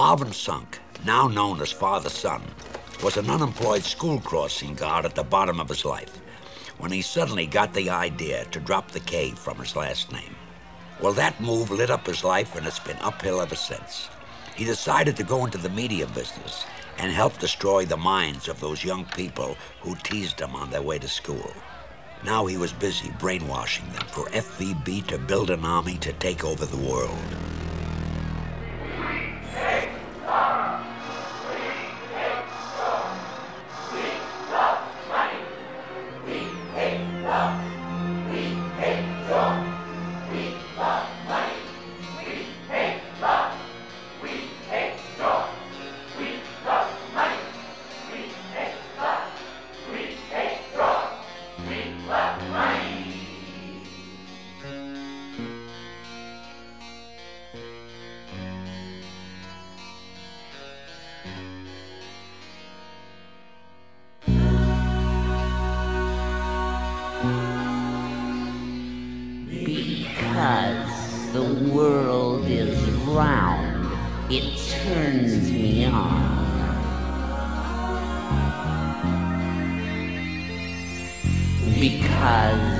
Marvin Sunk, now known as Father Son, was an unemployed school crossing guard at the bottom of his life when he suddenly got the idea to drop the K from his last name. Well, that move lit up his life, and it's been uphill ever since. He decided to go into the media business and help destroy the minds of those young people who teased him on their way to school. Now he was busy brainwashing them for FVB to build an army to take over the world. Because the world is round, it turns me on. Because